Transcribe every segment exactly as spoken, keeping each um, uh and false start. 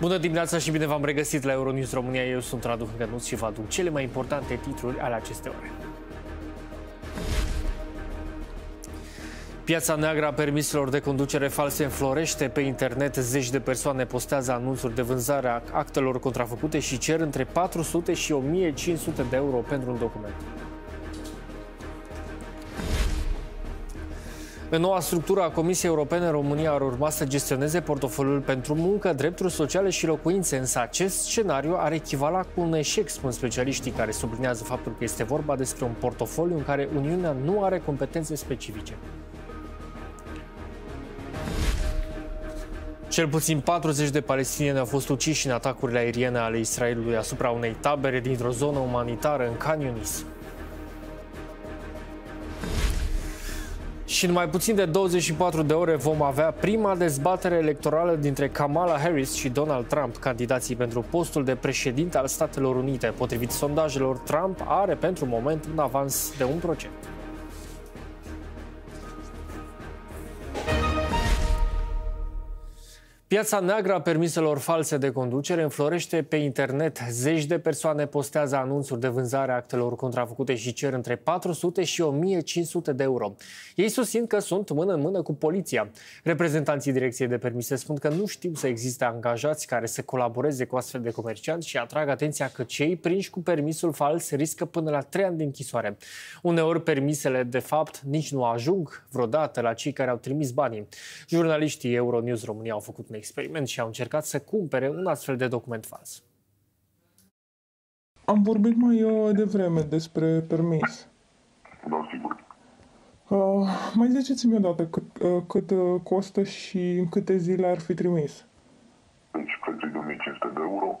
Bună dimineața și bine v-am regăsit la Euronews România. Eu sunt Radu Hângănuț și vă aduc cele mai importante titluri ale acestei ore. Piața neagră a permiselor de conducere false înflorește pe internet. Zeci de persoane postează anunțuri de vânzare a actelor contrafăcute și cer între patru sute și o mie cinci sute de euro pentru un document. În noua structură a Comisiei Europene, România ar urma să gestioneze portofoliul pentru muncă, drepturi sociale și locuințe, însă acest scenariu ar echivala cu un eșec, spun specialiștii, care sublinează faptul că este vorba despre un portofoliu în care Uniunea nu are competențe specifice. Cel puțin patruzeci de palestinieni au fost uciși în atacurile aeriene ale Israelului asupra unei tabere dintr-o zonă umanitară în Khan Younis. Și în mai puțin de douăzeci și patru de ore vom avea prima dezbatere electorală dintre Kamala Harris și Donald Trump, candidații pentru postul de președinte al Statelor Unite. Potrivit sondajelor, Trump are pentru moment un avans de un procent. Piața neagră a permiselor false de conducere înflorește pe internet. Zeci de persoane postează anunțuri de vânzare a actelor contrafăcute și cer între patru sute și o mie cinci sute de euro. Ei susțin că sunt mână în mână cu poliția. Reprezentanții Direcției de Permise spun că nu știu să existe angajați care să colaboreze cu astfel de comercianți și atrag atenția că cei prinși cu permisul fals riscă până la trei ani de închisoare. Uneori permisele, de fapt, nici nu ajung vreodată la cei care au trimis banii. Jurnaliștii Euronews România au făcut experiment și au încercat să cumpere un astfel de document fals. Am vorbit mai devreme despre permis. Da, sigur. Uh, mai ziceți-mi odată cât, uh, cât costă și în câte zile ar fi trimis. Deci, prețul de o mie cinci sute de euro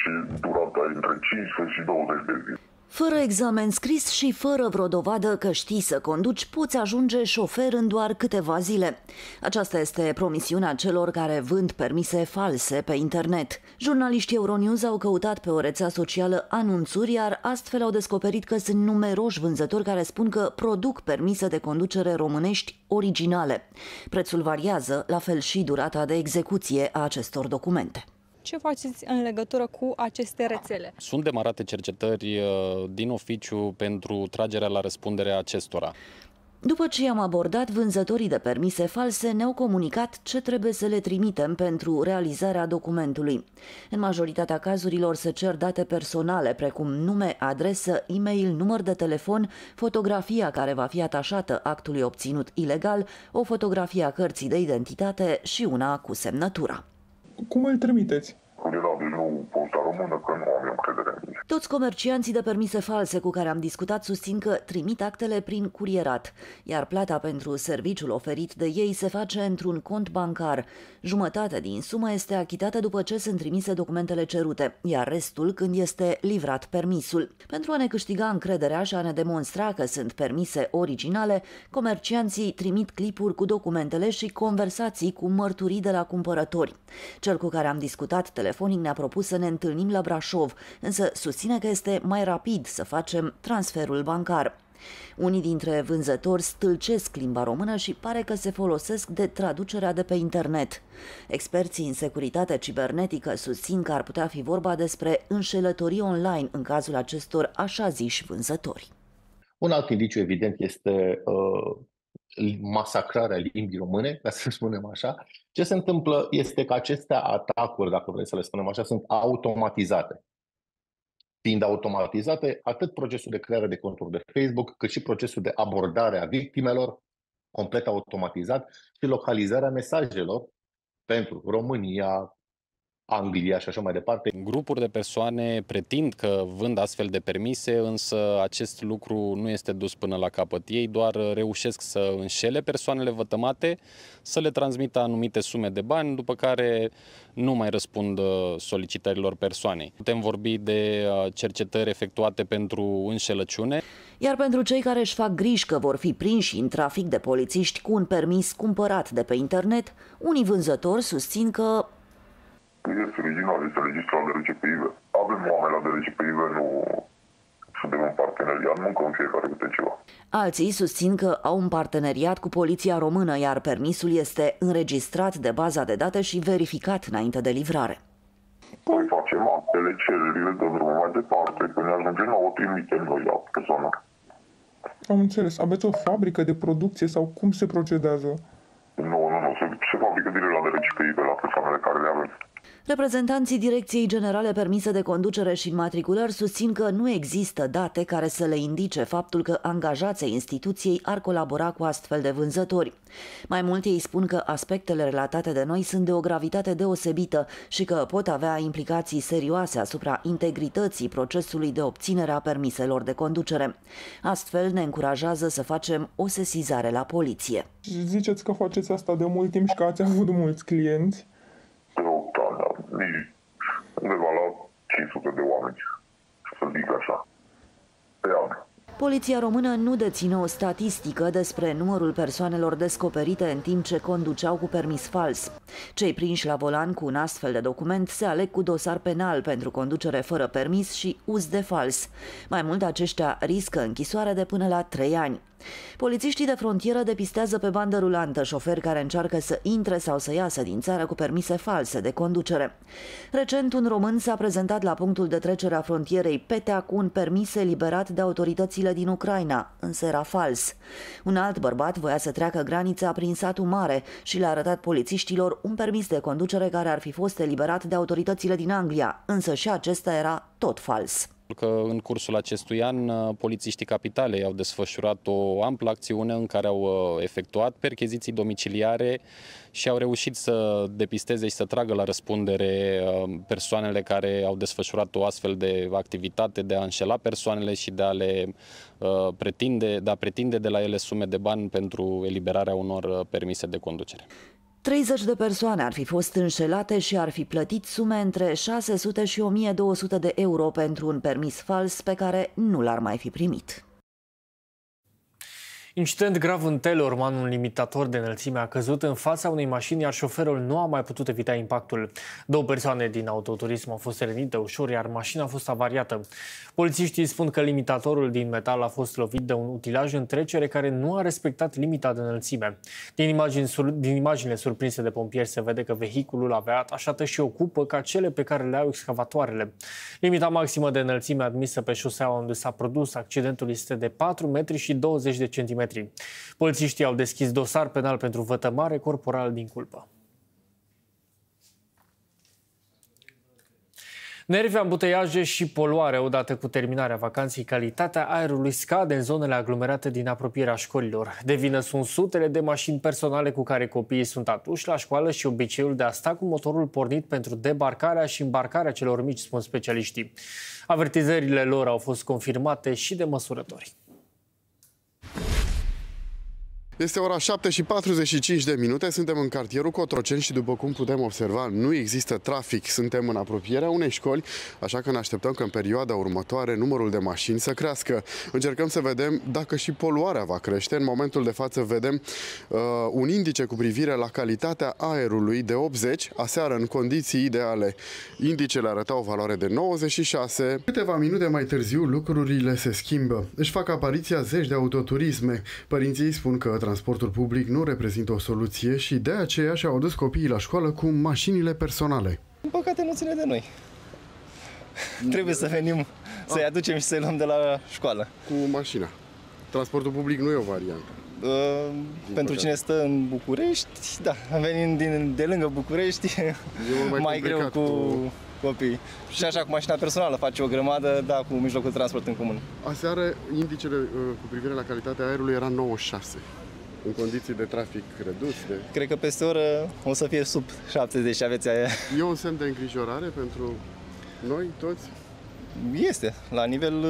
și durata între cincisprezece și douăzeci de zile. Fără examen scris și fără vreo dovadă că știi să conduci, poți ajunge șofer în doar câteva zile. Aceasta este promisiunea celor care vând permise false pe internet. Jurnaliștii Euronews au căutat pe o rețea socială anunțuri, iar astfel au descoperit că sunt numeroși vânzători care spun că produc permise de conducere românești originale. Prețul variază, la fel și durata de execuție a acestor documente. Ce faceți în legătură cu aceste rețele? Sunt demarate cercetări din oficiu pentru tragerea la răspundere a acestora. După ce i-am abordat, vânzătorii de permise false ne-au comunicat ce trebuie să le trimitem pentru realizarea documentului. În majoritatea cazurilor se cer date personale, precum nume, adresă, e-mail, număr de telefon, fotografia care va fi atașată actului obținut ilegal, o fotografie a cărții de identitate și una cu semnătura. Cum îl trimiteți? Toți comercianții de permise false cu care am discutat susțin că trimit actele prin curierat, iar plata pentru serviciul oferit de ei se face într-un cont bancar. Jumătate din sumă este achitată după ce sunt trimise documentele cerute, iar restul când este livrat permisul. Pentru a ne câștiga încrederea și a ne demonstra că sunt permise originale, comercianții trimit clipuri cu documentele și conversații cu mărturii de la cumpărători. Cel cu care am discutat telefonic ne-a propus să ne întâlnim la Brașov, însă susține că este mai rapid să facem transferul bancar. Unii dintre vânzători stâlcesc limba română și pare că se folosesc de traducerea de pe internet. Experții în securitate cibernetică susțin că ar putea fi vorba despre înșelătorii online în cazul acestor așa ziși vânzători. Un alt indiciu evident este uh, masacrarea limbii române, ca să spunem așa. Ce se întâmplă este că aceste atacuri, dacă vrem să le spunem așa, sunt automatizate. Fiind automatizate, atât procesul de creare de conturi de Facebook, cât și procesul de abordare a victimelor, complet automatizat, și localizarea mesajelor pentru România, Anglia și așa mai departe. Grupuri de persoane pretind că vând astfel de permise, însă acest lucru nu este dus până la capăt. Ei doar reușesc să înșele persoanele vătămate, să le transmită anumite sume de bani, după care nu mai răspund solicitărilor persoanei. Putem vorbi de cercetări efectuate pentru înșelăciune. Iar pentru cei care își fac griji că vor fi prinși în trafic de polițiști cu un permis cumpărat de pe internet, unii vânzători susțin că este original, este registrat de R G P I V. Avem oameni la de R G P I V, nu suntem în parteneriat, nu în fiecare câte ceva. Alții susțin că au un parteneriat cu Poliția Română, iar permisul este înregistrat de baza de date și verificat înainte de livrare. Noi facem apele, cererile, de vreo mai departe, că ne ajungem la o trimitem noi la persoană. Am înțeles. Aveți o fabrică de producție sau cum se procedează? Nu, nu, nu. Se, se fabrică direct la R G P I V, la persoanele care le avem. Reprezentanții Direcției Generale Permise de Conducere și Înmatriculări susțin că nu există date care să le indice faptul că angajații instituției ar colabora cu astfel de vânzători. Mai mult, ei spun că aspectele relatate de noi sunt de o gravitate deosebită și că pot avea implicații serioase asupra integrității procesului de obținere a permiselor de conducere. Astfel, ne încurajează să facem o sesizare la poliție. Ziceți că faceți asta de mult timp și că ați avut mulți clienți? Undeva la cinci sute de oameni, să zic așa, pe an. Poliția Română nu deține o statistică despre numărul persoanelor descoperite în timp ce conduceau cu permis fals. Cei prinși la volan cu un astfel de document se aleg cu dosar penal pentru conducere fără permis și uz de fals. Mai mult, aceștia riscă închisoare de până la trei ani. Polițiștii de frontieră depistează pe bandă rulantă șoferi care încearcă să intre sau să iasă din țară cu permise false de conducere. Recent, un român s-a prezentat la punctul de trecere a frontierei Petea cu un permis eliberat de autoritățile din Ucraina, însă era fals. Un alt bărbat voia să treacă granița prin Satul Mare și le-a arătat polițiștilor un permis de conducere care ar fi fost eliberat de autoritățile din Anglia, însă și acesta era tot fals. Că în cursul acestui an, polițiștii Capitalei au desfășurat o amplă acțiune în care au efectuat percheziții domiciliare și au reușit să depisteze și să tragă la răspundere persoanele care au desfășurat o astfel de activitate de a înșela persoanele și de a le pretinde, de a pretinde de la ele sume de bani pentru eliberarea unor permise de conducere. treizeci de persoane ar fi fost înșelate și ar fi plătit sume între șase sute și o mie două sute de euro pentru un permis fals pe care nu l-ar mai fi primit. Incident grav în Teleorman, un limitator de înălțime a căzut în fața unei mașini, iar șoferul nu a mai putut evita impactul. Două persoane din autoturism au fost rănite ușor, iar mașina a fost avariată. Polițiștii spun că limitatorul din metal a fost lovit de un utilaj în trecere care nu a respectat limita de înălțime. Din, imagini, din imaginile surprinse de pompieri se vede că vehiculul avea atașată și o cupă ca cele pe care le au excavatoarele. Limita maximă de înălțime admisă pe șoseaua unde s-a produs accidentul este de patru metri și douăzeci de centimetri. Polițiștii au deschis dosar penal pentru vătămare corporală din culpă. Nervi, ambuteiaje și poluare. Odată cu terminarea vacanței, calitatea aerului scade în zonele aglomerate din apropierea școlilor. De vină sunt sutele de mașini personale cu care copiii sunt aduși la școală și obiceiul de a sta cu motorul pornit pentru debarcarea și îmbarcarea celor mici, spun specialiștii. Avertizările lor au fost confirmate și de măsurători. Este ora șapte și patruzeci și cinci de minute, suntem în cartierul Cotroceni și, după cum putem observa, nu există trafic. Suntem în apropierea unei școli, așa că ne așteptăm că în perioada următoare numărul de mașini să crească. Încercăm să vedem dacă și poluarea va crește. În momentul de față vedem uh, un indice cu privire la calitatea aerului de optzeci. Aseară, în condiții ideale, indicele arăta o valoare de nouăzeci și șase. Câteva minute mai târziu, lucrurile se schimbă. Își fac apariția zeci de autoturisme. Părinții spun că transportul public nu reprezintă o soluție și de aceea și-au adus copiii la școală cu mașinile personale. Din păcate nu ține de noi. Trebuie să venim, să-i aducem și să-i luăm de la școală. Cu mașina. Transportul public nu e o variantă. Uh, pentru păcate. Cine stă în București, da, venind din, de lângă București, e mai, mai greu cu... cu... copii. Și așa, cu mașina personală face o grămadă, da, cu mijlocul de transport în comun. Aseară, indicele cu privire la calitatea aerului era nouăzeci și șase, în condiții de trafic redus. De... Cred că peste oră o să fie sub șaptezeci și aveți aia. E un semn de îngrijorare pentru noi toți? Este, la nivel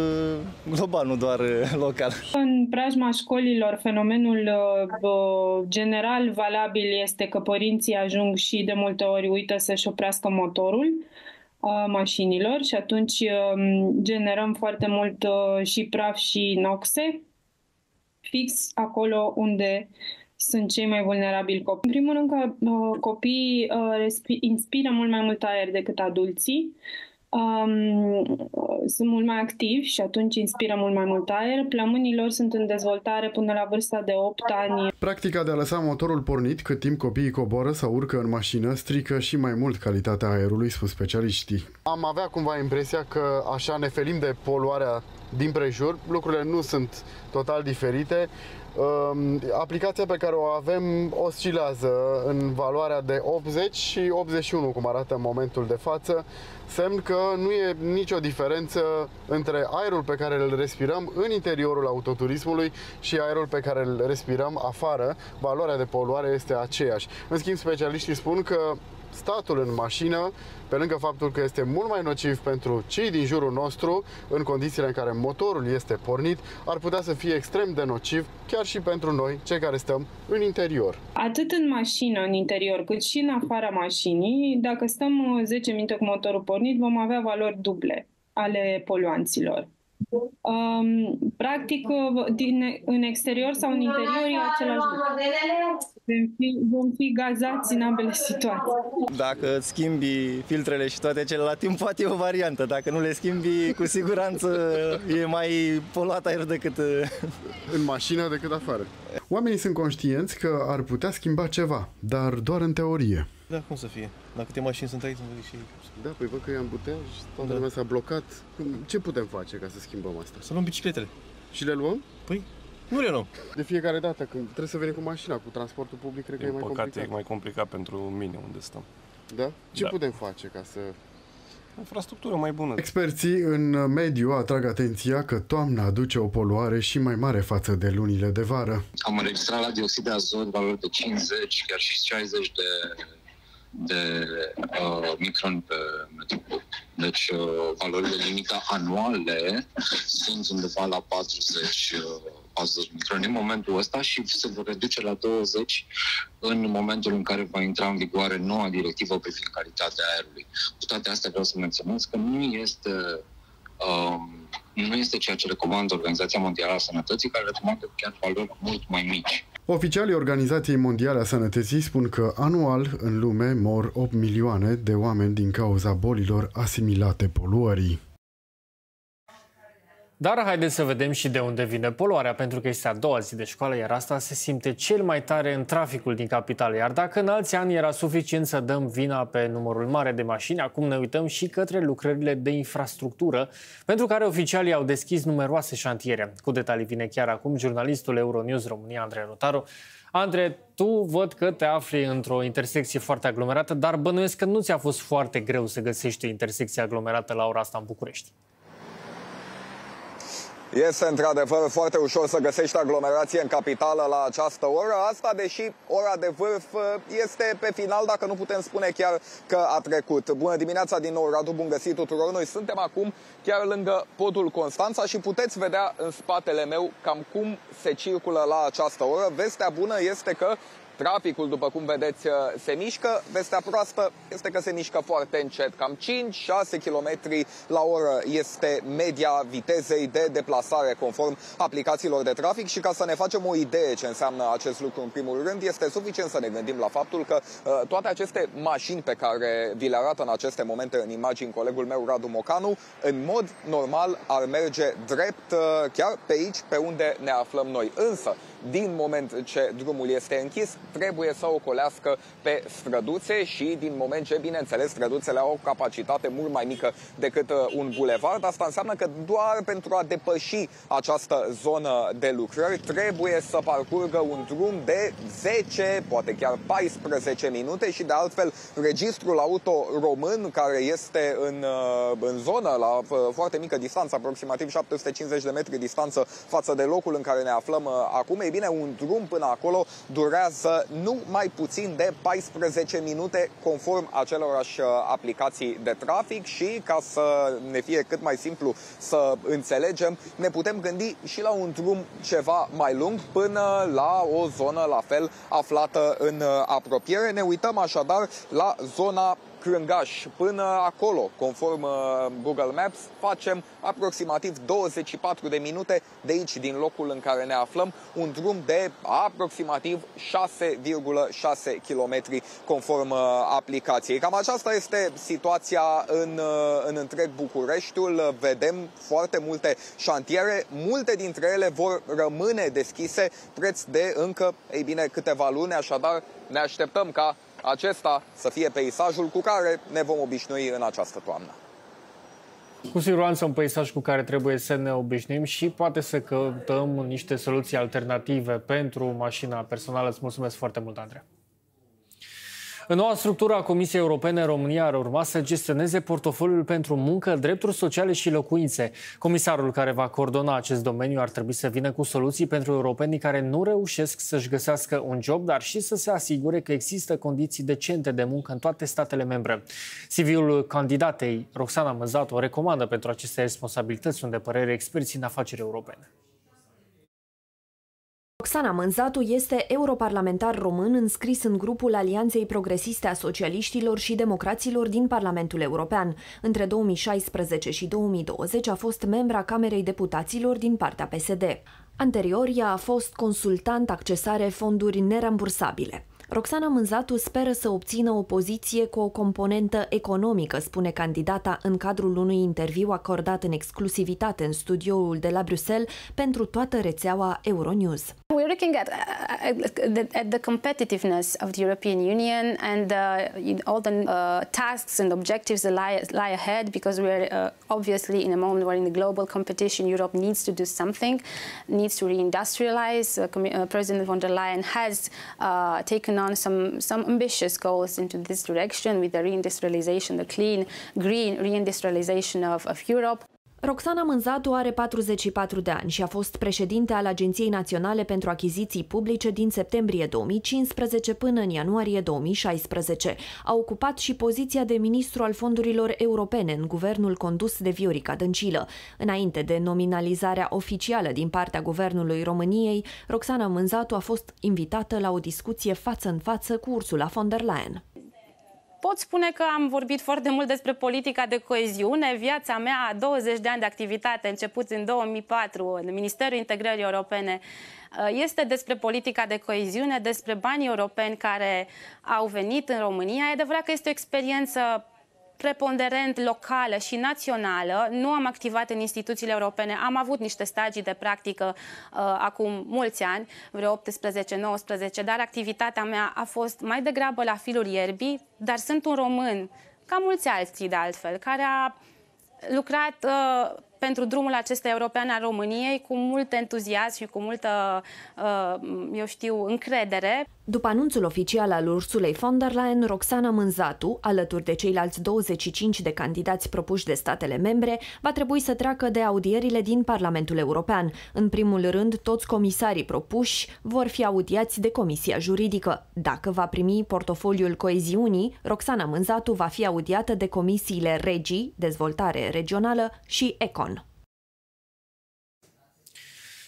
global, nu doar local. În preajma școlilor, fenomenul general valabil este că părinții ajung și de multe ori uită să-și oprească motorul mașinilor și atunci generăm foarte mult și praf și noxe fix acolo unde sunt cei mai vulnerabili copii. În primul rând că copiii inspiră mult mai mult aer decât adulții Um, sunt mult mai activi și atunci inspiră mult mai mult aer. Plămânii lor sunt în dezvoltare până la vârsta de opt ani. Practica de a lăsa motorul pornit cât timp copiii coboră sau urcă în mașină strică și mai mult calitatea aerului, spun specialiștii. Am avea cumva impresia că așa ne ferim de poluarea din prejur. Lucrurile nu sunt total diferite. Aplicația pe care o avem oscilează în valoarea de optzeci și optzeci și unu, cum arată în momentul de față, semn că nu e nicio diferență între aerul pe care îl respirăm în interiorul autoturismului și aerul pe care îl respirăm afară. Valoarea de poluare este aceeași. În schimb, specialiștii spun că statul în mașină, pe lângă faptul că este mult mai nociv pentru cei din jurul nostru, în condițiile în care motorul este pornit, ar putea să fie extrem de nociv chiar și pentru noi, cei care stăm în interior. Atât în mașină, în interior, cât și în afara mașinii, dacă stăm zece minute cu motorul pornit, vom avea valori duble ale poluanților. Um, practic, din, în exterior sau în interior e același lucru. Vom fi gazați în ambele situații. Dacă îți schimbi filtrele și toate cele la timp, poate e o variantă. Dacă nu le schimbi, cu siguranță e mai poluat aer decât în mașină decât afară. Oamenii sunt conștienți că ar putea schimba ceva, dar doar în teorie. Da, cum să fie? Dacă câte mașini sunt aici, sunt și... Da, păi văd că e ambuteaj, toată da. lumea s-a blocat. Ce putem face ca să schimbăm asta? Să luăm bicicletele. Și le luăm? Păi, nu le luăm. De fiecare dată, când trebuie să venim cu mașina, cu transportul public, cred că e, e mai păcate, complicat. E mai complicat pentru mine unde stăm. Da? Ce da. putem face ca să... Infrastructură mai bună. Experții în mediu atrag atenția că toamna aduce o poluare și mai mare față de lunile de vară. Am înregistrat la dioxid de azot valori de cincizeci, chiar și șaizeci de, de uh, microni pe metru cub. Deci uh, valorile limită anuale sunt undeva la patruzeci, patruzeci microni în momentul ăsta și se vor reduce la douăzeci în momentul în care va intra în vigoare noua directivă privind calitatea aerului. Cu toate astea vreau să menționez că nu este, um, nu este ceea ce recomandă Organizația Mondială a Sănătății, care recomandă chiar valori mult mai mici. Oficialii Organizației Mondiale a Sănătății spun că anual în lume mor opt milioane de oameni din cauza bolilor asimilate poluării. Dar haideți să vedem și de unde vine poluarea, pentru că este a doua zi de școală, iar asta se simte cel mai tare în traficul din capitală. Iar dacă în alți ani era suficient să dăm vina pe numărul mare de mașini, acum ne uităm și către lucrările de infrastructură, pentru care oficialii au deschis numeroase șantiere. Cu detalii vine chiar acum jurnalistul Euronews România, Andrei Rotaru. Andrei, tu văd că te afli într-o intersecție foarte aglomerată, dar bănuiesc că nu ți-a fost foarte greu să găsești o intersecție aglomerată la ora asta în București. Este într-adevăr foarte ușor să găsești aglomerație în capitală la această oră, asta deși ora de vârf este pe final, dacă nu putem spune chiar că a trecut. Bună dimineața din nou, Radu, bun găsit tuturor. Noi suntem acum chiar lângă podul Constanța și puteți vedea în spatele meu cam cum se circulă la această oră. Vestea bună este că traficul, după cum vedeți, se mișcă. Vestea proastă este că se mișcă foarte încet. Cam cinci șase kilometri la oră este media vitezei de deplasare conform aplicațiilor de trafic și ca să ne facem o idee ce înseamnă acest lucru în primul rând, este suficient să ne gândim la faptul că uh, toate aceste mașini pe care vi le arată în aceste momente în imagini colegul meu Radu Mocanu, în mod normal ar merge drept uh, chiar pe aici, pe unde ne aflăm noi. Însă, din moment ce drumul este închis, trebuie să ocolească pe străduțe și din moment ce, bineînțeles, străduțele au o capacitate mult mai mică decât un bulevard, asta înseamnă că doar pentru a depăși această zonă de lucrări trebuie să parcurgă un drum de zece, poate chiar paisprezece minute și de altfel registrul auto român care este în, în zonă la foarte mică distanță, aproximativ șapte sute cincizeci de metri distanță față de locul în care ne aflăm acum, e bine, un drum până acolo durează nu mai puțin de paisprezece minute conform acelorași aplicații de trafic și ca să ne fie cât mai simplu să înțelegem, ne putem gândi și la un drum ceva mai lung până la o zonă la fel aflată în apropiere. Ne uităm așadar la zona Crângaș până acolo, conform Google Maps, facem aproximativ douăzeci și patru de minute de aici, din locul în care ne aflăm, un drum de aproximativ șase virgulă șase kilometri conform aplicației. Cam aceasta este situația în, în întreg Bucureștiul. Vedem foarte multe șantiere, multe dintre ele vor rămâne deschise preț de încă, ei bine, câteva luni, așadar ne așteptăm ca acesta să fie peisajul cu care ne vom obișnui în această toamnă. Cu siguranță un peisaj cu care trebuie să ne obișnim și poate să căutăm niște soluții alternative pentru mașina personală. Îți mulțumesc foarte mult, Andreea. În noua structură a Comisiei Europene, România ar urma să gestioneze portofoliul pentru muncă, drepturi sociale și locuințe. Comisarul care va coordona acest domeniu ar trebui să vină cu soluții pentru europenii care nu reușesc să-și găsească un job, dar și să se asigure că există condiții decente de muncă în toate statele membre. C V-ul candidatei Roxana Mânzatu o recomandă pentru aceste responsabilități, sunt de părere experții în afaceri europene. Roxana Mânzatu este europarlamentar român înscris în grupul Alianței Progresiste a Socialiștilor și Democraților din Parlamentul European. Între două mii șaisprezece și două mii douăzeci a fost membra Camerei Deputaților din partea P S D. Anterior, ea a fost consultant accesare fonduri nerambursabile. Roxana Mânzatu speră să obțină o poziție cu o componentă economică, spune candidata în cadrul unui interviu acordat în exclusivitate în studioul de la Bruxelles pentru toată rețeaua Euronews. We're looking at, at, at the competitiveness of the European Union and uh, all the uh, tasks and objectives that lie, lie ahead, because we're uh, obviously in a moment where in the global competition Europe needs to do something, needs to reindustrialize. Uh, President von der Leyen has uh, taken on some, some ambitious goals into this direction with the reindustrialization, the clean, green reindustrialization of, of Europe. Roxana Mânzatu are patruzeci și patru de ani și a fost președinte al Agenției Naționale pentru Achiziții Publice din septembrie două mii cincisprezece până în ianuarie două mii șaisprezece. A ocupat și poziția de ministru al fondurilor europene în guvernul condus de Viorica Dăncilă. Înainte de nominalizarea oficială din partea Guvernului României, Roxana Mânzatu a fost invitată la o discuție față în față cu Ursula von der Leyen. Pot spune că am vorbit foarte mult despre politica de coeziune. Viața mea, douăzeci de ani de activitate, început în două mii patru în Ministerul Integrării Europene, este despre politica de coeziune, despre banii europeni care au venit în România. E adevărat că este o experiență preponderent locală și națională. Nu am activat în instituțiile europene, am avut niște stagii de practică uh, acum mulți ani, vreo optsprezece nouăsprezece, dar activitatea mea a fost mai degrabă la filul ierbii, dar sunt un român, ca mulți alții de altfel, care a lucrat uh, pentru drumul acesta european al României cu mult entuziasm și cu multă, eu știu, încredere. După anunțul oficial al Ursulei von der Leyen, Roxana Mânzatu, alături de ceilalți douăzeci și cinci de candidați propuși de statele membre, va trebui să treacă de audierile din Parlamentul European. În primul rând, toți comisarii propuși vor fi audiați de Comisia Juridică. Dacă va primi portofoliul coeziunii, Roxana Mânzatu va fi audiată de comisiile Regii, Dezvoltare Regională și Econ.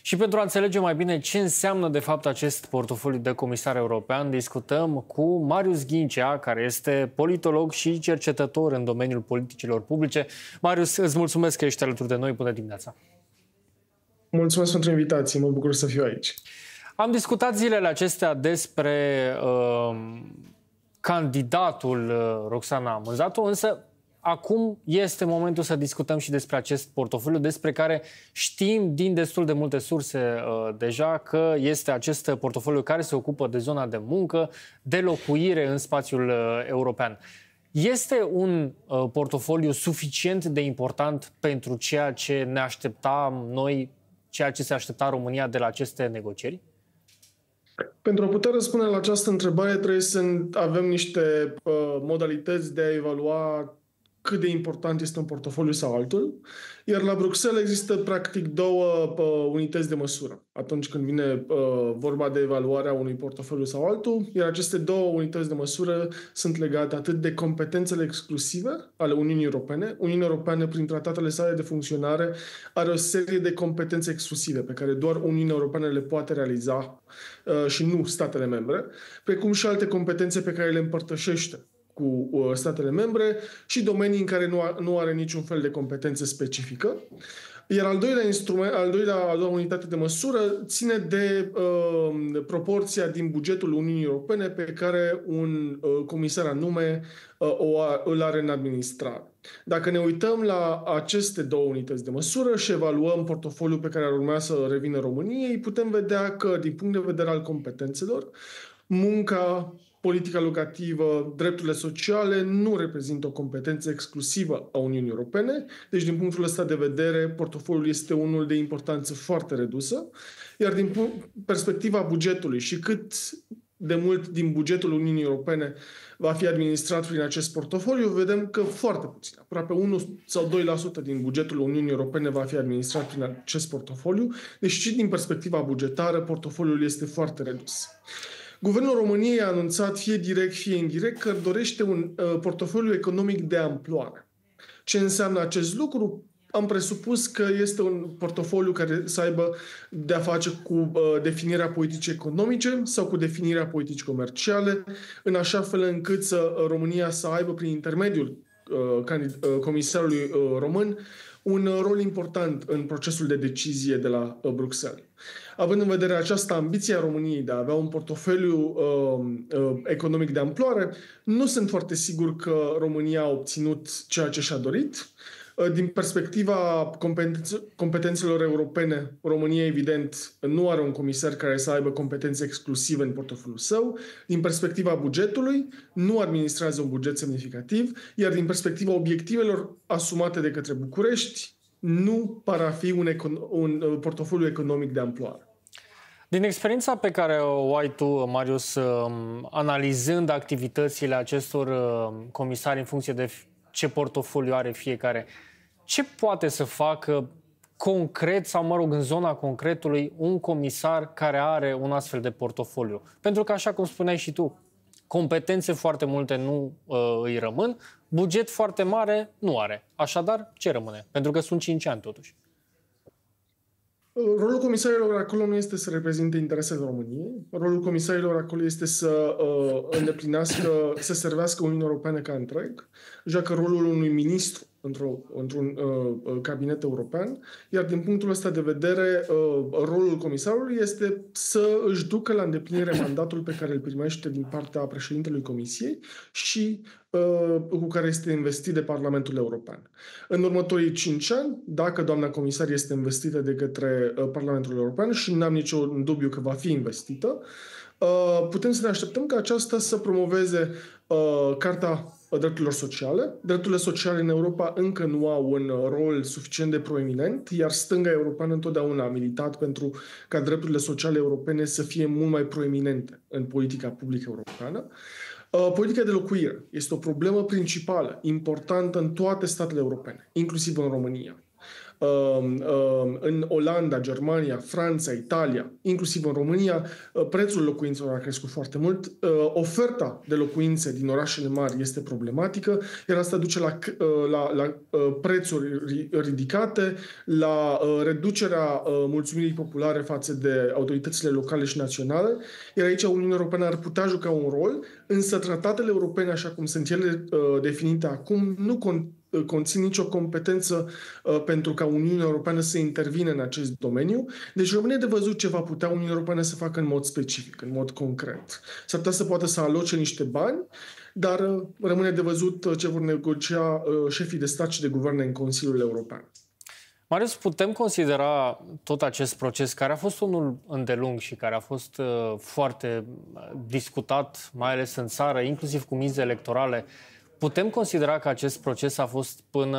Și pentru a înțelege mai bine ce înseamnă de fapt acest portofoliu de comisar european, discutăm cu Marius Ghincea, care este politolog și cercetător în domeniul politicilor publice. Marius, îți mulțumesc că ești alături de noi. Bună dimineața! Mulțumesc pentru invitație, mă bucur să fiu aici. Am discutat zilele acestea despre uh, candidatul Roxana Mânzatu, însă acum este momentul să discutăm și despre acest portofoliu, despre care știm din destul de multe surse uh, deja că este acest portofoliu care se ocupă de zona de muncă, de locuire în spațiul uh, european. Este un uh, portofoliu suficient de important pentru ceea ce ne așteptam noi, ceea ce se aștepta România de la aceste negocieri? Pentru a putea răspunde la această întrebare trebuie să avem niște uh, modalități de a evalua cât de important este un portofoliu sau altul, iar la Bruxelles există practic două uh, unități de măsură atunci când vine uh, vorba de evaluarea unui portofoliu sau altul, iar aceste două unități de măsură sunt legate atât de competențele exclusive ale Uniunii Europene. Uniunea Europeană, prin tratatele sale de funcționare, are o serie de competențe exclusive pe care doar Uniunea Europeană le poate realiza uh, și nu statele membre, precum și alte competențe pe care le împărtășește cu statele membre și domenii în care nu are, nu are niciun fel de competență specifică. Iar al doilea instrument, al doilea, a doua unitate de măsură ține de uh, proporția din bugetul Uniunii Europene pe care un uh, comisar anume uh, o a, îl are în administrare. Dacă ne uităm la aceste două unități de măsură și evaluăm portofoliul pe care ar urma să revină României, putem vedea că, din punct de vedere al competențelor, munca, politica locativă, drepturile sociale nu reprezintă o competență exclusivă a Uniunii Europene, deci din punctul ăsta de vedere portofoliul este unul de importanță foarte redusă, iar din perspectiva bugetului și cât de mult din bugetul Uniunii Europene va fi administrat prin acest portofoliu, vedem că foarte puțin, aproape unu sau doi la sută din bugetul Uniunii Europene va fi administrat prin acest portofoliu, deci și din perspectiva bugetară portofoliul este foarte redus. Guvernul României a anunțat, fie direct, fie indirect, că dorește un uh, portofoliu economic de amploare. Ce înseamnă acest lucru? Am presupus că este un portofoliu care să aibă de-a face cu uh, definirea politicii economice sau cu definirea politicii comerciale, în așa fel încât să uh, România să aibă, prin intermediul uh, comisarului uh, român, un uh, rol important în procesul de decizie de la uh, Bruxelles. Având în vedere această ambiție a României de a avea un portofoliu uh, economic de amploare, nu sunt foarte sigur că România a obținut ceea ce și-a dorit. Uh, din perspectiva competenț- competențelor europene, România, evident, nu are un comisar care să aibă competențe exclusive în portofoliul său. Din perspectiva bugetului, nu administrează un buget semnificativ, iar din perspectiva obiectivelor asumate de către București, nu par a fi un, econ- un portofoliu economic de amploare. Din experiența pe care o ai tu, Marius, analizând activitățile acestor comisari în funcție de ce portofoliu are fiecare, ce poate să facă concret sau, mă rog, în zona concretului un comisar care are un astfel de portofoliu? Pentru că, așa cum spuneai și tu, competențe foarte multe nu uh, îi rămân, buget foarte mare nu are. Așadar, ce rămâne? Pentru că sunt cinci ani totuși. Rolul comisarilor acolo nu este să reprezinte interesele României. Rolul comisarilor acolo este să uh, îndeplinească, să servească Uniunea Europeană ca întreg, joacă rolul unui ministru într-o, într-un uh, cabinet european, iar din punctul ăsta de vedere, uh, rolul comisarului este să își ducă la îndeplinire mandatul pe care îl primește din partea președintelui Comisiei și uh, cu care este investit de Parlamentul European. În următorii cinci ani, dacă doamna comisar este investită de către uh, Parlamentul European, și n-am niciun dubiu că va fi investită, uh, putem să ne așteptăm ca aceasta să promoveze uh, Carta Drepturilor Sociale. Drepturile sociale în Europa încă nu au un rol suficient de proeminent, iar stânga europeană întotdeauna a militat pentru ca drepturile sociale europene să fie mult mai proeminente în politica publică europeană. Politica de locuire este o problemă principală, importantă în toate statele europene, inclusiv în România. În Olanda, Germania, Franța, Italia, inclusiv în România, prețul locuințelor a crescut foarte mult, oferta de locuințe din orașele mari este problematică, iar asta duce la, la, la prețuri ridicate, la reducerea mulțumirii populare față de autoritățile locale și naționale, iar aici Uniunea Europeană ar putea juca un rol, însă tratatele europene, așa cum sunt ele definite acum, nu contează conțin nicio competență uh, pentru ca Uniunea Europeană să intervină în acest domeniu. Deci rămâne de văzut ce va putea Uniunea Europeană să facă în mod specific, în mod concret. S-ar putea să poată să aloce niște bani, dar uh, rămâne de văzut ce vor negocia uh, șefii de stat și de guverne în Consiliul European. Marius, putem considera tot acest proces, care a fost unul îndelung și care a fost uh, foarte discutat, mai ales în țară, inclusiv cu mize electorale, putem considera că acest proces a fost până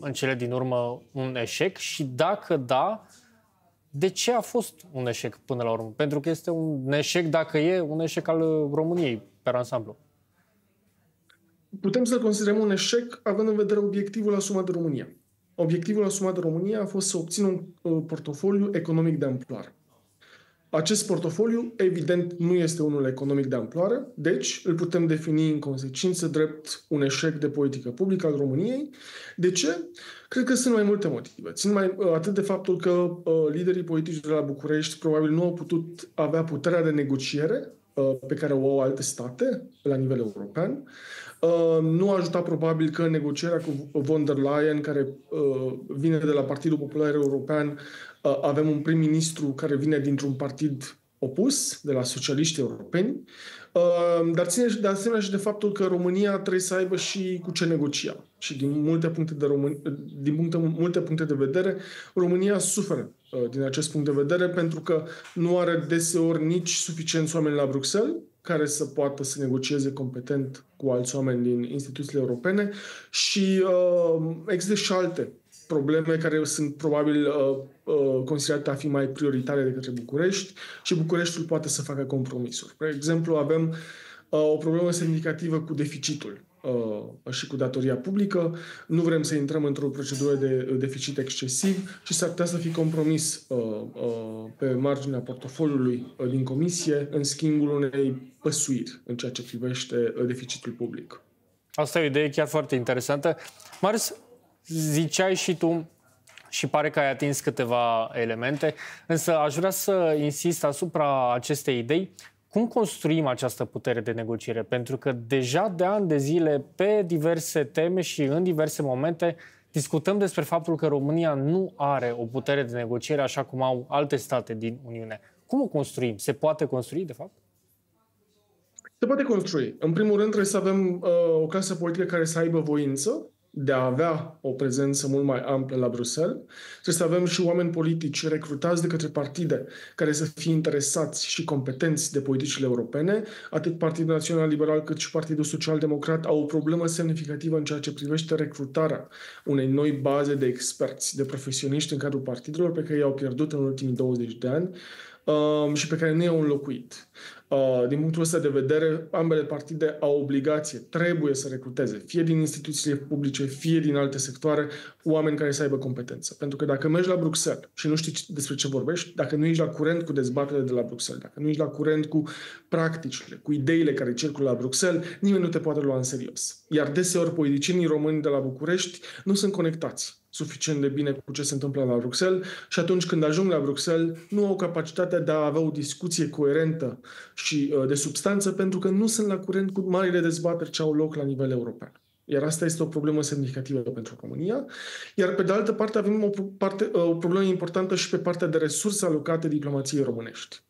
în cele din urmă un eșec? Și dacă da, de ce a fost un eșec până la urmă? Pentru că este un eșec, dacă e, un eșec al României, pe ansamblu. Putem să-l considerăm un eșec având în vedere obiectivul asumat de România. Obiectivul asumat de România a fost să obțină un portofoliu economic de amploare. Acest portofoliu, evident, nu este unul economic de amploare, deci îl putem defini în consecință drept un eșec de politică publică al României. De ce? Cred că sunt mai multe motive. Țin mai atât de faptul că uh, liderii politici de la București probabil nu au putut avea puterea de negociere pe care o au alte state la nivel european. Nu a ajutat probabil că negocierea cu von der Leyen, care vine de la Partidul Popular European, avem un prim-ministru care vine dintr-un partid opus, de la socialiști europeni, dar ține de asemenea și de faptul că România trebuie să aibă și cu ce negocia. Și din multe puncte de, din puncte, multe puncte de vedere, România suferă din acest punct de vedere, pentru că nu are deseori nici suficienți oameni la Bruxelles care să poată să negocieze competent cu alți oameni din instituțiile europene și uh, există și alte probleme care sunt probabil uh, uh, considerate a fi mai prioritare de către București și Bucureștiul poate să facă compromisuri. De exemplu, avem uh, o problemă semnificativă cu deficitul uh, și cu datoria publică. Nu vrem să intrăm într-o procedură de deficit excesiv și s-ar putea să fie compromis uh, uh, pe marginea portofoliului uh, din comisie în schimbul unei păsuiri în ceea ce privește uh, deficitul public. Asta e o idee chiar foarte interesantă. Marius, ziceai și tu, și pare că ai atins câteva elemente, însă aș vrea să insist asupra acestei idei. Cum construim această putere de negociere? Pentru că deja de ani de zile, pe diverse teme și în diverse momente, discutăm despre faptul că România nu are o putere de negociere așa cum au alte state din Uniune. Cum o construim? Se poate construi, de fapt? Se poate construi. În primul rând, trebuie să avem uh, o clasă politică care să aibă voință de a avea o prezență mult mai amplă la Bruxelles. Trebuie să avem și oameni politici recrutați de către partide care să fie interesați și competenți de politicile europene. Atât Partidul Național Liberal cât și Partidul Social-Democrat au o problemă semnificativă în ceea ce privește recrutarea unei noi baze de experți, de profesioniști în cadrul partidelor pe care i-au pierdut în ultimii douăzeci de ani și pe care nu i-au înlocuit. Din punctul ăsta de vedere, ambele partide au obligație, trebuie să recruteze, fie din instituțiile publice, fie din alte sectoare, oameni care să aibă competență. Pentru că dacă mergi la Bruxelles și nu știi despre ce vorbești, dacă nu ești la curent cu dezbaterile de la Bruxelles, dacă nu ești la curent cu practicile, cu ideile care circulă la Bruxelles, nimeni nu te poate lua în serios. Iar deseori politicienii români de la București nu sunt conectați suficient de bine cu ce se întâmplă la Bruxelles și atunci când ajung la Bruxelles nu au capacitatea de a avea o discuție coerentă și de substanță pentru că nu sunt la curent cu marile dezbateri ce au loc la nivel european. Iar asta este o problemă semnificativă pentru România. Iar pe de altă parte avem o, parte, o problemă importantă și pe partea de resurse alocate diplomației românești.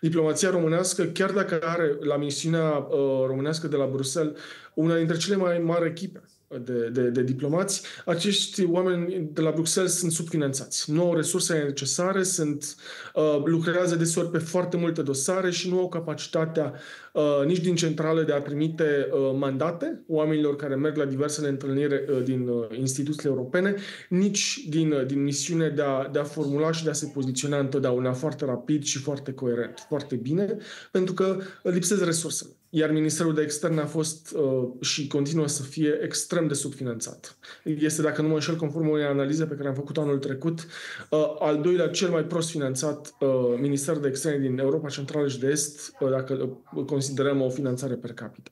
Diplomația românească, chiar dacă are la misiunea românească de la Bruxelles una dintre cele mai mari echipe De, de, de diplomați, acești oameni de la Bruxelles sunt subfinanțați. Nu au resursele necesare, sunt, uh, lucrează deseori pe foarte multe dosare și nu au capacitatea uh, nici din centrală de a trimite uh, mandate oamenilor care merg la diversele întâlniri uh, din uh, instituțiile europene, nici din, uh, din misiune de a, de a formula și de a se poziționa întotdeauna foarte rapid și foarte coerent, foarte bine, pentru că lipsesc resursele. Iar Ministerul de Externe a fost uh, și continuă să fie extrem de subfinanțat. Este, dacă nu mă înșel, conform unei analize pe care am făcut anul trecut, uh, al doilea cel mai prost finanțat uh, Minister de Externe din Europa Centrală și de Est, uh, dacă considerăm o finanțare per capita.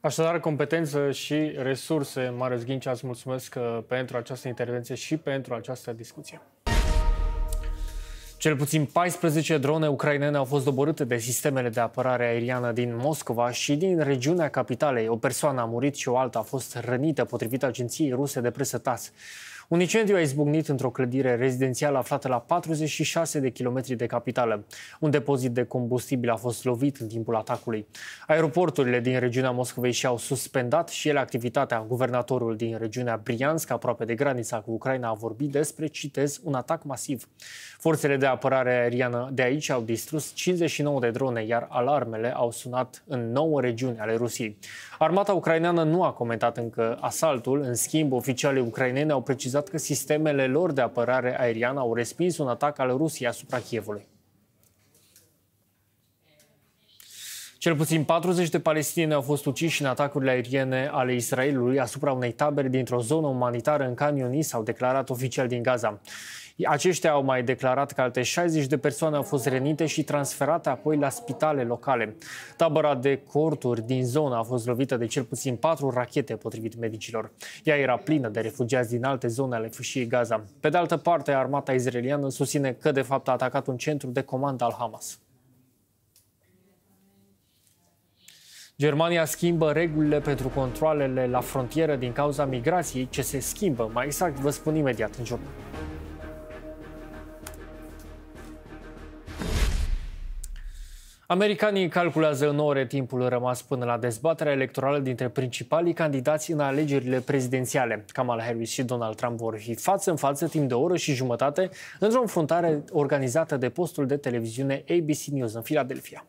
Așadar, competență și resurse. Marius Ghincea, îți mulțumesc pentru această intervenție și pentru această discuție. Cel puțin paisprezece drone ucrainene au fost doborâte de sistemele de apărare aeriană din Moscova și din regiunea capitalei. O persoană a murit și o altă a fost rănită, potrivit agenției ruse de presă TASS. Un incendiu a izbucnit într-o clădire rezidențială aflată la patruzeci și șase de kilometri de capitală. Un depozit de combustibil a fost lovit în timpul atacului. Aeroporturile din regiunea Moscovei și-au suspendat și ele activitatea. Guvernatorul din regiunea Briansk, aproape de granița cu Ucraina, a vorbit despre, citez, un atac masiv. Forțele de apărare aeriană de aici au distrus cincizeci și nouă de drone, iar alarmele au sunat în nouă regiuni ale Rusiei. Armata ucraineană nu a comentat încă asaltul, în schimb, oficialii ucraineni au precizat că sistemele lor de apărare aeriană au respins un atac al Rusiei asupra Kievului. Cel puțin patruzeci de palestinieni au fost uciși în atacurile aeriene ale Israelului asupra unei tabere dintr-o zonă umanitară în Khan Younis, au declarat oficial din Gaza. Aceștia au mai declarat că alte șaizeci de persoane au fost rănite și transferate apoi la spitale locale. Tabăra de corturi din zonă a fost lovită de cel puțin patru rachete, potrivit medicilor. Ea era plină de refugiați din alte zone ale fâșiei Gaza. Pe de altă parte, armata israeliană susține că de fapt a atacat un centru de comandă al Hamas. Germania schimbă regulile pentru controalele la frontieră din cauza migrației. Ce se schimbă? Mai exact vă spun imediat în jurnal. Americanii calculează în ore timpul rămas până la dezbaterea electorală dintre principalii candidați în alegerile prezidențiale. Kamala Harris și Donald Trump vor fi față în față timp de o oră și jumătate într-o înfruntare organizată de postul de televiziune A B C News în Philadelphia.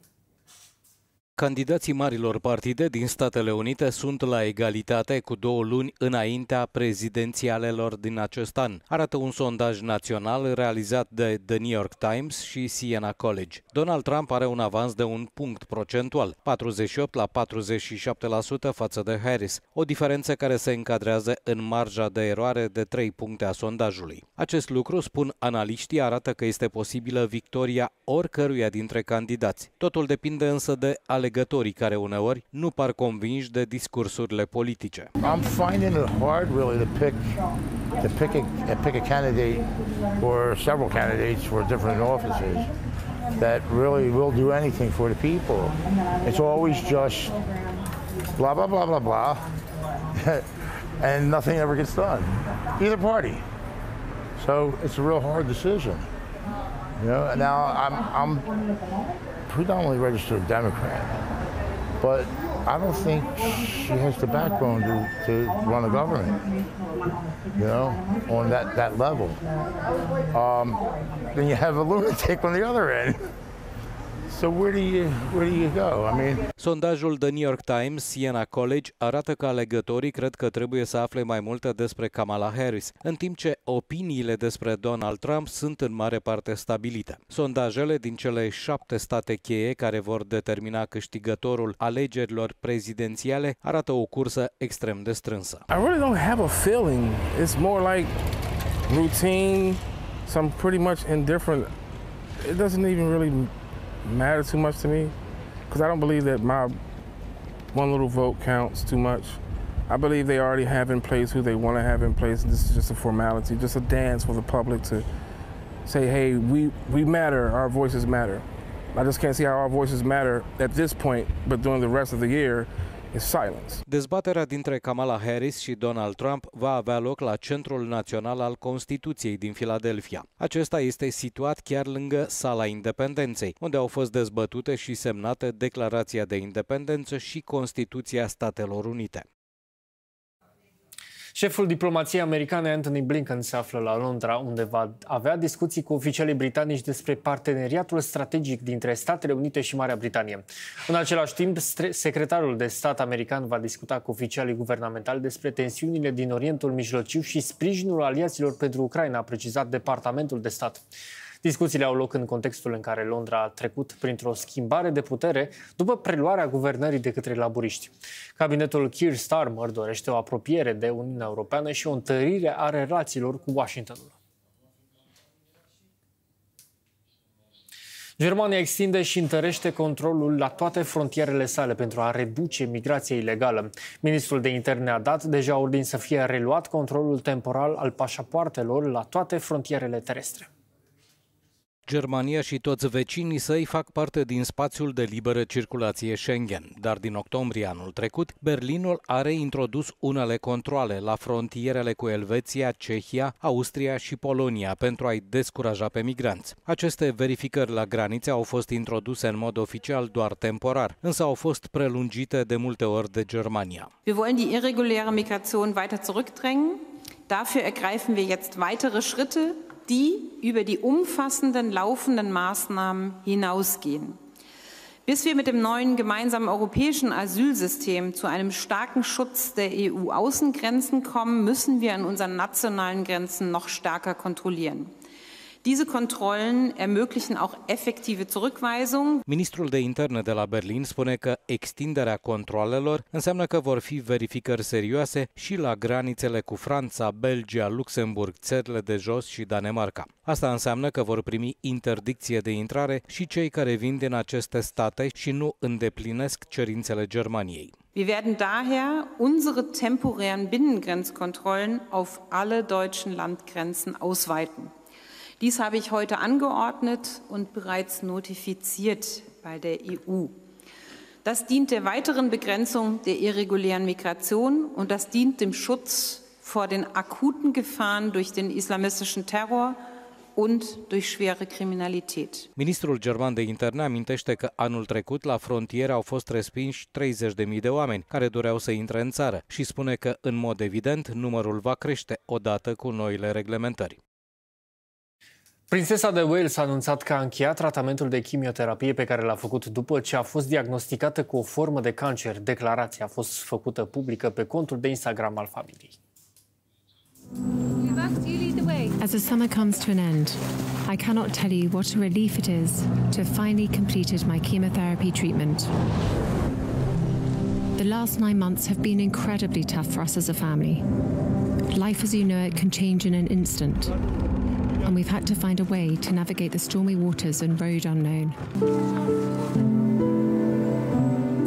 Candidații marilor partide din Statele Unite sunt la egalitate cu două luni înaintea prezidențialelor din acest an, arată un sondaj național realizat de The New York Times și Siena College. Donald Trump are un avans de un punct procentual, patruzeci și opt la patruzeci și șapte la sută față de Harris, o diferență care se încadrează în marja de eroare de trei puncte a sondajului. Acest lucru, spun analiștii, arată că este posibilă victoria oricăruia dintre candidați. Totul depinde însă de alegeri. Alegătorii care uneori nu par convinși de discursurile politice. I'm finding it hard really to pick to pick a, pick a candidate or several candidates for different offices that really will do anything for the people. It's always just blah blah blah blah blah and nothing ever gets done. Either party. So it's a real hard decision. You know, and now I'm I'm predominantly registered Democrat, but I don't think she has the backbone to, to run a government, you know, on that, that level. Um, then you have a lunatic on the other end. So where do you, where do you go? I mean... Sondajul The New York Times, Siena College, arată că alegătorii cred că trebuie să afle mai multe despre Kamala Harris, în timp ce opiniile despre Donald Trump sunt în mare parte stabilite. Sondajele din cele șapte state cheie care vor determina câștigătorul alegerilor prezidențiale arată o cursă extrem de strânsă. I really don't have a feeling. It's more like routine, some pretty much indifferent. It doesn't even really matter too much to me because I don't believe that my one little vote counts too much. I believe they already have in place who they want to have in place, and this is just a formality, just a dance for the public to say, hey, we we matter, our voices matter. I just can't see how our voices matter at this point, but during the rest of the year it's silence. Dezbaterea dintre Kamala Harris și Donald Trump va avea loc la Centrul Național al Constituției din Philadelphia. Acesta este situat chiar lângă Sala Independenței, unde au fost dezbătute și semnate Declarația de Independență și Constituția Statelor Unite. Șeful diplomației americane Anthony Blinken se află la Londra, unde va avea discuții cu oficialii britanici despre parteneriatul strategic dintre Statele Unite și Marea Britanie. În același timp, secretarul de stat american va discuta cu oficialii guvernamentali despre tensiunile din Orientul Mijlociu și sprijinul aliaților pentru Ucraina, a precizat Departamentul de Stat. Discuțiile au loc în contextul în care Londra a trecut printr-o schimbare de putere după preluarea guvernării de către laburiști. Cabinetul Keir Starmer dorește o apropiere de Uniunea Europeană și o întărire a relațiilor cu Washingtonul. Germania extinde și întărește controlul la toate frontierele sale pentru a reduce migrația ilegală. Ministrul de Interne a dat deja ordin să fie reluat controlul temporal al pașapoartelor la toate frontierele terestre. Germania și toți vecinii săi fac parte din spațiul de liberă circulație Schengen, dar din octombrie anul trecut, Berlinul a reintrodus unele controale la frontierele cu Elveția, Cehia, Austria și Polonia pentru a-i descuraja pe migranți. Aceste verificări la granițe au fost introduse în mod oficial doar temporar, însă au fost prelungite de multe ori de Germania. Wir wollen die irreguläre Migration weiter zurückdrängen. Dafür ergreifen wir jetzt weitere Schritte, die über die umfassenden laufenden Maßnahmen hinausgehen. Bis wir mit dem neuen gemeinsamen europäischen Asylsystem zu einem starken Schutz der E U-Außengrenzen kommen, müssen wir an unseren nationalen Grenzen noch stärker kontrollieren. Diese Kontrollen ermöglichen auch effektive Zurückweisung. Ministrul de Interne de la Berlin spune că extinderea controalelor înseamnă că vor fi verificări serioase și la granițele cu Franța, Belgia, Luxemburg, țările de jos și Danemarca. Asta înseamnă că vor primi interdicție de intrare și cei care vin din aceste state și nu îndeplinesc cerințele Germaniei. Wir werden daher unsere temporären Binnengrenzkontrollen auf alle deutschen Landgrenzen ausweiten. Dies habe ich heute angeordnet und bereits notifiziert bei der E U. Das dient der weiteren Begrenzung der irregulären Migration und das dient dem Schutz vor den akuten Gefahren durch den islamistischen Terror und durch schwere Kriminalität. Ministrul german de interne amintește că anul trecut la frontiere au fost respinși treizeci de mii de oameni care doreau să intre în țară și spune că, în mod evident, numărul va crește odată cu noile reglementări. Prințesa de Wales a anunțat că a încheiat tratamentul de chimioterapie pe care l-a făcut după ce a fost diagnosticată cu o formă de cancer. Declarația a fost făcută publică pe contul de Instagram al familiei. As the summer comes to an end, I cannot tell you what a relief it is to have finally completed my chemotherapy treatment. The last nine months have been incredibly tough for us as a family. Life as you know it can change in an instant, and we've had to find a way to navigate the stormy waters and road unknown.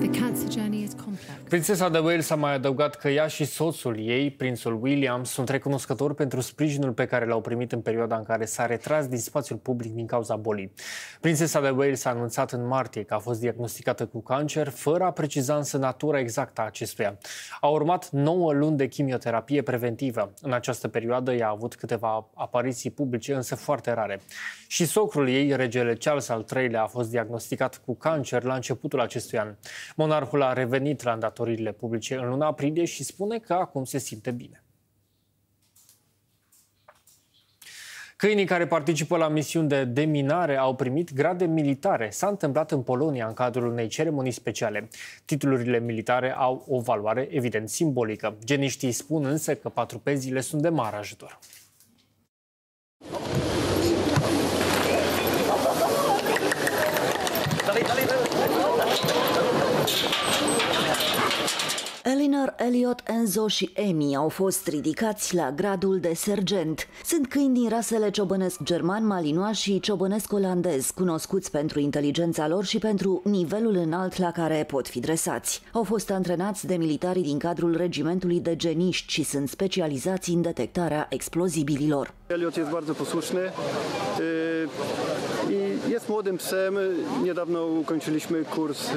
The cancer journey is complex. Prințesa de Wales a mai adăugat că ea și soțul ei, prințul William, sunt recunoscători pentru sprijinul pe care l-au primit în perioada în care s-a retras din spațiul public din cauza bolii. Prințesa de Wales a anunțat în martie că a fost diagnosticată cu cancer, fără a preciza însă natura exactă a acestuia. A urmat nouă luni de chimioterapie preventivă. În această perioadă ea a avut câteva apariții publice, însă foarte rare. Și socrul ei, regele Charles al treilea, a fost diagnosticat cu cancer la începutul acestui an. Monarhul a revenit la îndată publice în luna aprilie și spune că acum se simte bine. Câinii care participă la misiuni de deminare au primit grade militare. S-a întâmplat în Polonia în cadrul unei ceremonii speciale. Titlurile militare au o valoare evident simbolică. Geniștii spun însă că patrupezile sunt de mare ajutor. Eleanor, Elliot, Enzo și Amy au fost ridicați la gradul de sergent. Sunt câini din rasele ciobănesc german, malinois și ciobănesc olandez, cunoscuți pentru inteligența lor și pentru nivelul înalt la care pot fi dresați. Au fost antrenați de militarii din cadrul regimentului de geniști și sunt specializați în detectarea explozibililor. Elliot este foarte posłuszny. Jest młodym psem, niedawno ukończyliśmy kurs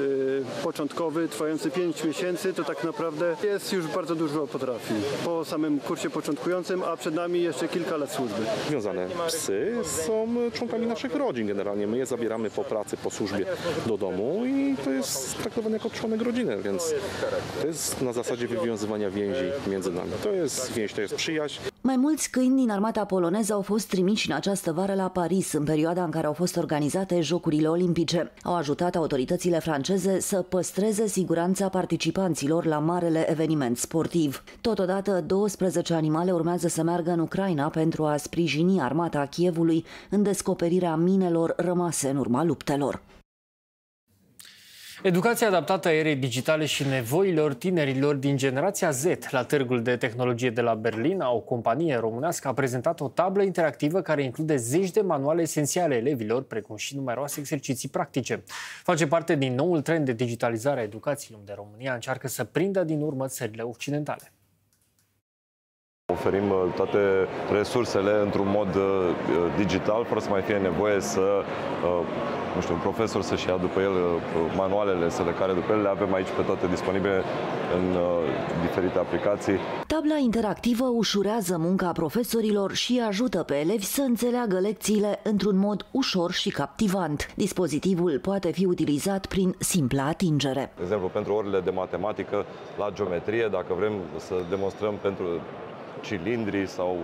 początkowy trwający pięć miesięcy, to tak naprawdę jest już bardzo dużo potrafi po samym kursie początkującym, a przed nami jeszcze kilka lat służby. Związane psy są członkami naszych rodzin generalnie, my je zabieramy po pracy, po służbie do domu i to jest traktowane jako członek rodziny, więc to jest na zasadzie wywiązywania więzi między nami. To jest więź, to jest przyjaźń. Mai mulți câini din armata poloneză au fost trimiși în această vară la Paris, în perioada în care au fost organizate Jocurile Olimpice. Au ajutat autoritățile franceze să păstreze siguranța participanților la marele eveniment sportiv. Totodată, douăsprezece animale urmează să meargă în Ucraina pentru a sprijini armata Kievului în descoperirea minelor rămase în urma luptelor. Educația adaptată a erei digitale și nevoilor tinerilor din generația Z. La târgul de tehnologie de la Berlin, o companie românească a prezentat o tablă interactivă care include zeci de manuale esențiale elevilor, precum și numeroase exerciții practice. Face parte din noul trend de digitalizare a educației, unde România încearcă să prindă din urmă țările occidentale. Oferim toate resursele într-un mod digital, fără să mai fie nevoie să... nu știu, un profesor să-și ia după el manualele, să le care după el, le avem aici pe toate disponibile în uh, diferite aplicații. Tabla interactivă ușurează munca profesorilor și ajută pe elevi să înțeleagă lecțiile într-un mod ușor și captivant. Dispozitivul poate fi utilizat prin simpla atingere. De exemplu, pentru orele de matematică, la geometrie, dacă vrem să demonstrăm pentru cilindri sau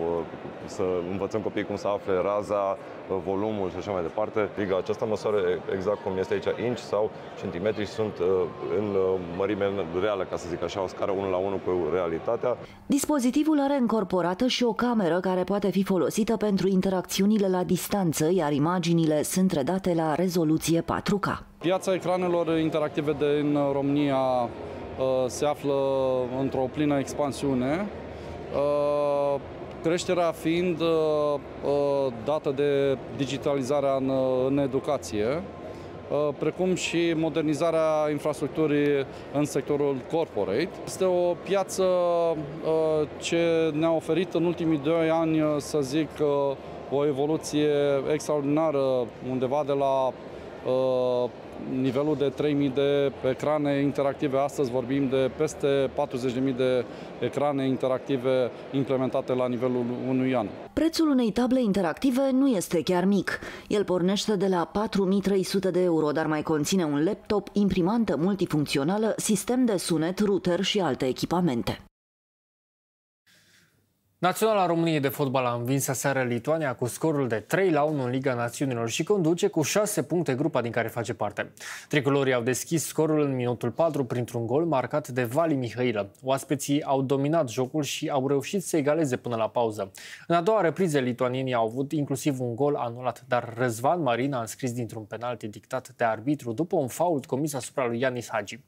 să învățăm copiii cum să afle raza, volumul și așa mai departe. Liga aceasta măsoară exact cum este aici, inci sau centimetri, sunt în mărime reală, ca să zic așa, o scară unu la unu cu realitatea. Dispozitivul are încorporată și o cameră care poate fi folosită pentru interacțiunile la distanță, iar imaginile sunt redate la rezoluție patru K. Piața ecranelor interactive din România se află într-o plină expansiune, Uh, creșterea fiind uh, uh, dată de digitalizarea în, în educație, uh, precum și modernizarea infrastructurii în sectorul corporate. Este o piață uh, ce ne-a oferit în ultimii doi ani, să zic, uh, o evoluție extraordinară, undeva de la nivelul de trei mii de ecrane interactive. Astăzi vorbim de peste patruzeci de mii de ecrane interactive implementate la nivelul unui an. Prețul unei table interactive nu este chiar mic. El pornește de la patru mii trei sute de euro, dar mai conține un laptop, imprimantă multifuncțională, sistem de sunet, router și alte echipamente. Naționala României de fotbal a învins aseară Lituania cu scorul de trei la unu în Liga Națiunilor și conduce cu șase puncte grupa din care face parte. Tricolorii au deschis scorul în minutul patru printr-un gol marcat de Vali Mihailă. Oaspeții au dominat jocul și au reușit să egaleze până la pauză. În a doua repriză, lituanienii au avut inclusiv un gol anulat, dar Răzvan Marin a înscris dintr-un penalti dictat de arbitru după un fault comis asupra lui Ianis Hagi.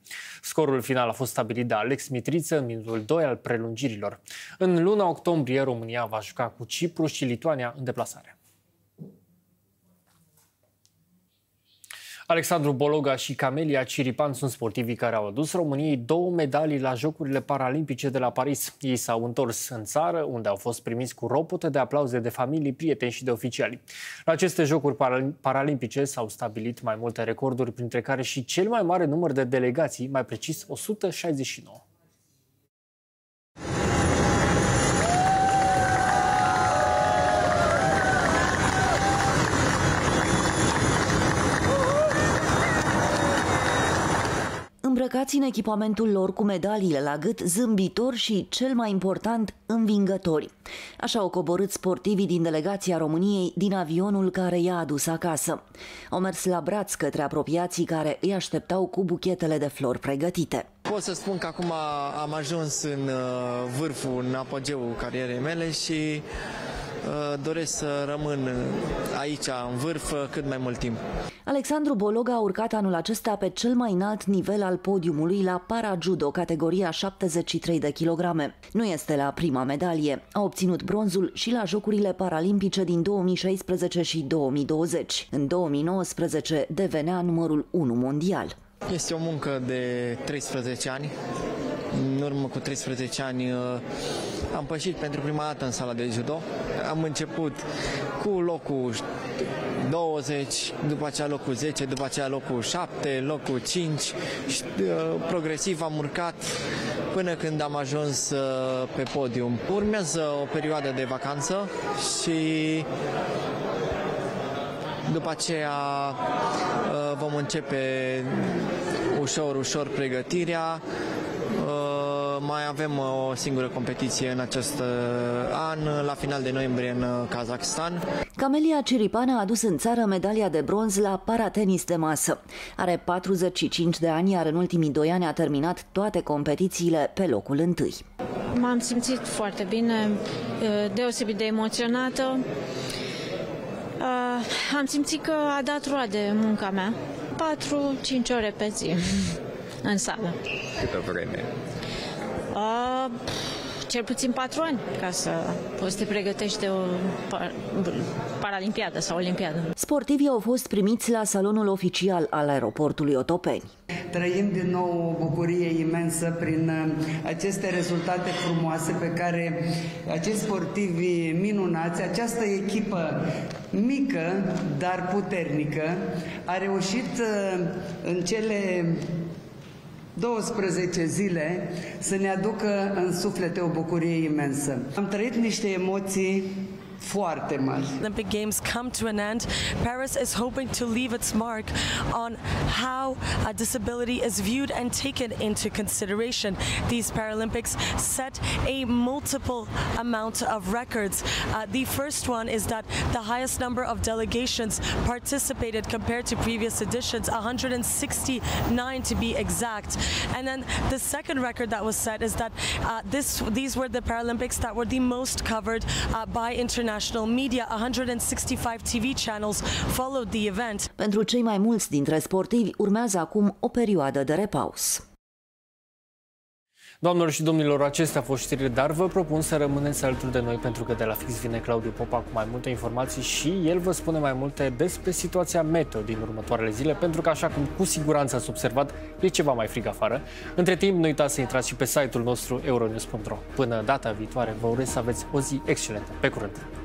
Scorul final a fost stabilit de Alex Mitriță în minutul doi al prelungirilor. În luna octombrie, România va juca cu Cipru și Lituania în deplasare. Alexandru Bologa și Camelia Ciripan sunt sportivii care au adus României două medalii la Jocurile Paralimpice de la Paris. Ei s-au întors în țară, unde au fost primiți cu ropote de aplauze de familii, prieteni și de oficiali. La aceste Jocuri Paralimpice s-au stabilit mai multe recorduri, printre care și cel mai mare număr de delegații, mai precis o sută șaizeci și nouă. Îmbrăcați în echipamentul lor cu medaliile la gât, zâmbitori și, cel mai important, învingători. Așa au coborât sportivii din delegația României din avionul care i-a adus acasă. Au mers la braț către apropiații care îi așteptau cu buchetele de flori pregătite. Pot să spun că acum am ajuns în vârful, în apogeul carierei mele și doresc să rămân aici, în vârf, cât mai mult timp. Alexandru Bologa a urcat anul acesta pe cel mai înalt nivel al podiumului la para-judo, categoria șaptezeci și trei de kilograme. Nu este la prima medalie. A obținut bronzul și la Jocurile Paralimpice din două mii șaisprezece și două mii douăzeci. În două mii nouăsprezece devenea numărul unu mondial. Este o muncă de treisprezece ani. În urmă cu treisprezece ani am pășit pentru prima dată în sala de judo. Am început cu locul douăzeci, după aceea locul zece, după aceea locul șapte, locul cinci și progresiv am urcat până când am ajuns pe podium. Urmează o perioadă de vacanță și după aceea vom începe ușor, ușor pregătirea. Mai avem o singură competiție în acest an, la final de noiembrie în Kazakhstan. Camelia Ciripan a adus în țară medalia de bronz la paratenis de masă. Are patruzeci și cinci de ani, iar în ultimii doi ani a terminat toate competițiile pe locul întâi. M-am simțit foarte bine, deosebit de emoționată. Am simțit că a dat roade munca mea. patru cinci ore pe zi în sală. Câtă vreme? Uh, cel puțin patru ani, ca să poți să te pregătești de o par paralimpiadă sau olimpiadă. Sportivii au fost primiți la salonul oficial al aeroportului Otopeni. Trăim din nou o bucurie imensă prin aceste rezultate frumoase pe care acești sportivi minunați, această echipă mică, dar puternică, a reușit în cele douăsprezece zile să ne aducă în suflete o bucurie imensă. Am trăit niște emoții foarte mari. The Olympic Games come to an end. Paris is hoping to leave its mark on how a disability is viewed and taken into consideration. These Paralympics set a multiple amount of records. Uh, the first one is that the highest number of delegations participated compared to previous editions, one hundred sixty-nine to be exact. And then the second record that was set is that uh, this these were the Paralympics that were the most covered uh, by international media, one hundred sixty-five T V channels followed the event. Pentru cei mai mulți dintre sportivi urmează acum o perioadă de repaus. Doamnelor și domnilor, acestea au fost știrile, dar vă propun să rămâneți alături de noi pentru că de la fix vine Claudiu Popa cu mai multe informații și el vă spune mai multe despre situația meteo din următoarele zile, pentru că, așa cum cu siguranță ați observat, e ceva mai frig afară. Între timp, nu uitați să intrați și pe site-ul nostru euronews punct ro. Până data viitoare, vă urez să aveți o zi excelentă. Pe curând!